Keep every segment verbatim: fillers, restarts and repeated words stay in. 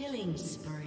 Killing spree.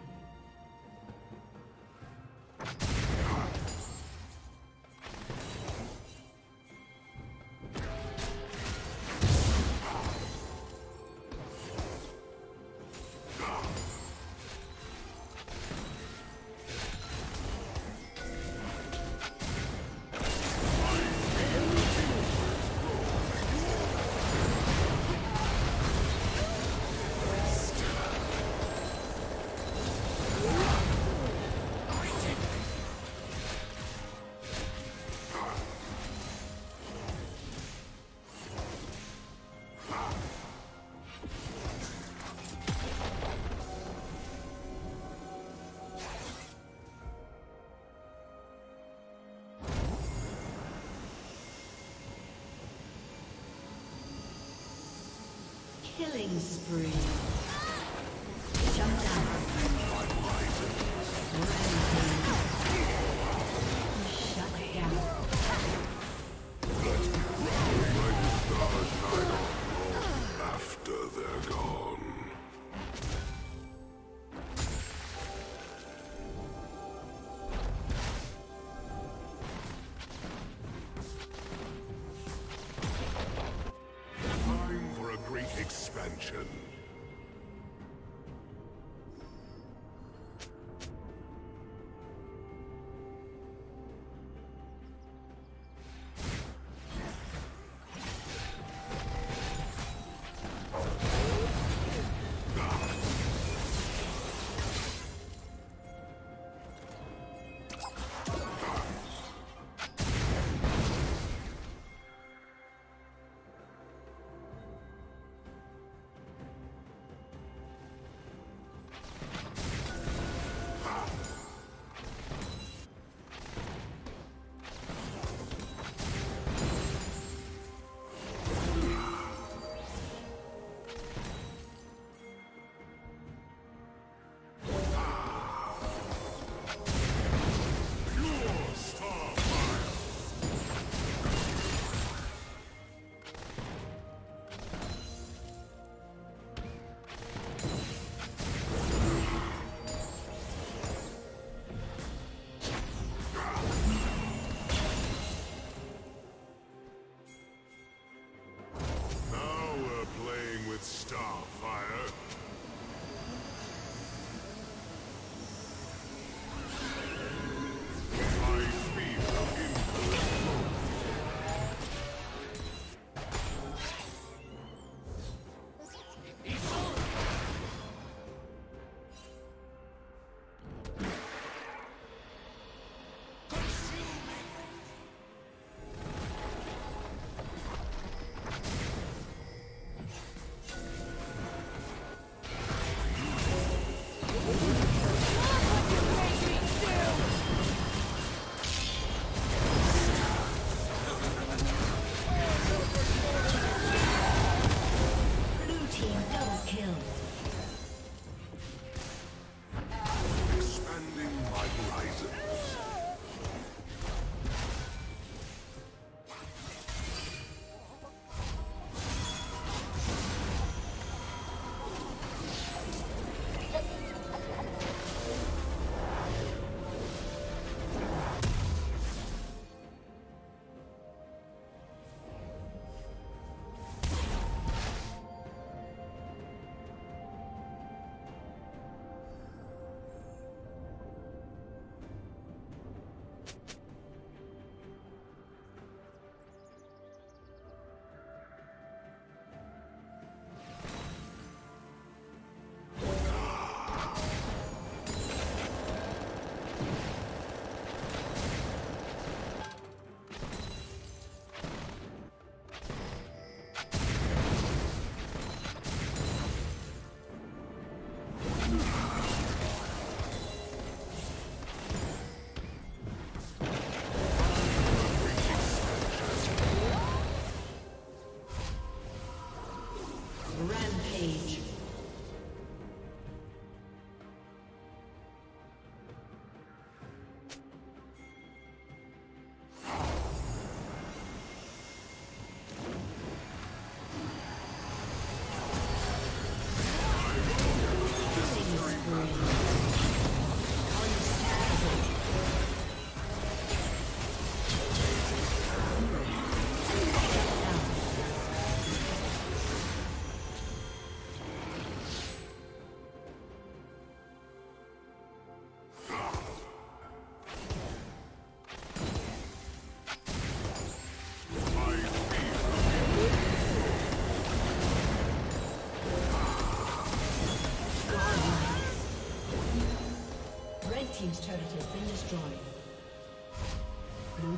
Killing spree. Shut down. Shut down. Let me run like the stars night off after they're gone. destroyed. Blue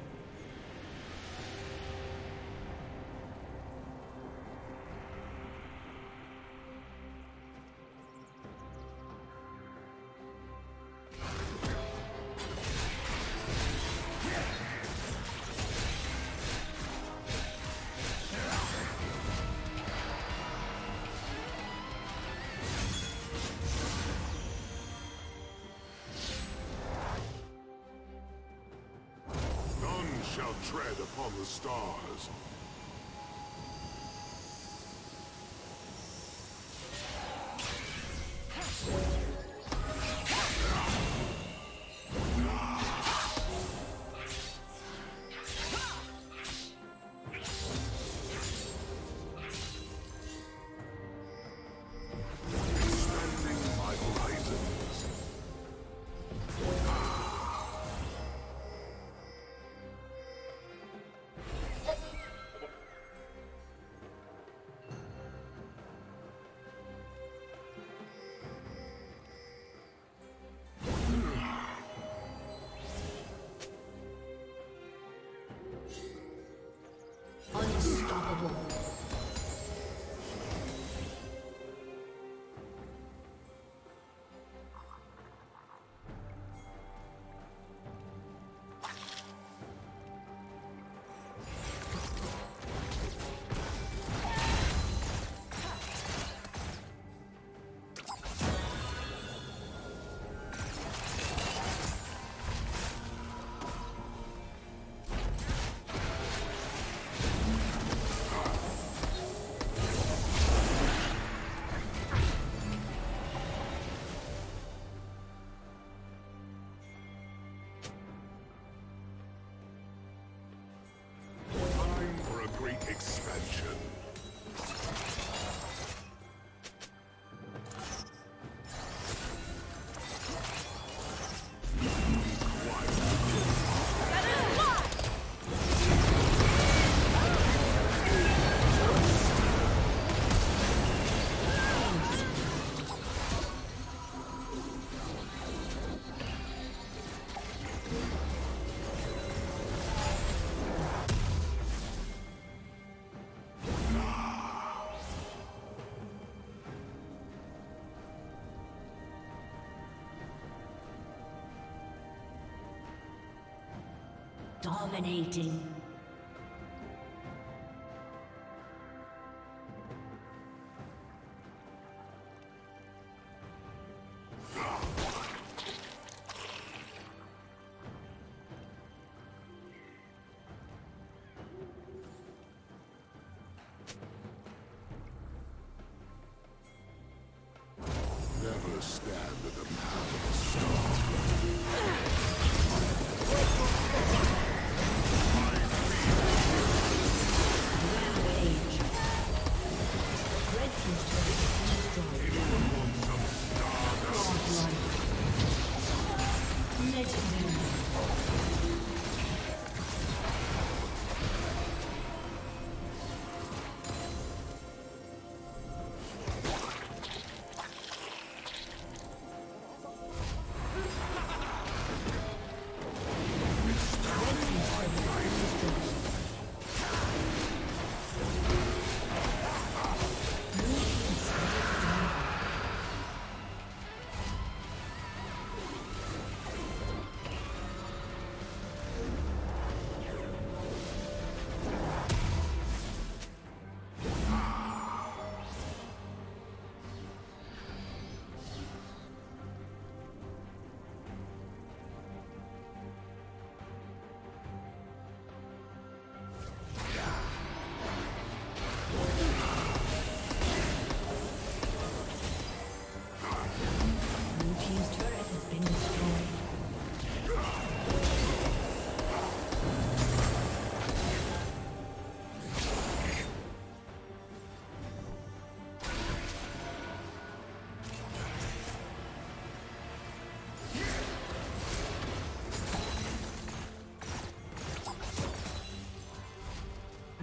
Tread upon the stars. Dominating.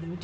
Blue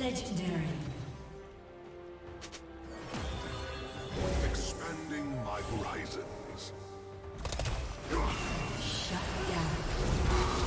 Legendary. Expanding my horizons. Shut down. Legendary.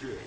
Shit.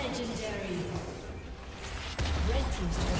Legendary. Red team's turn.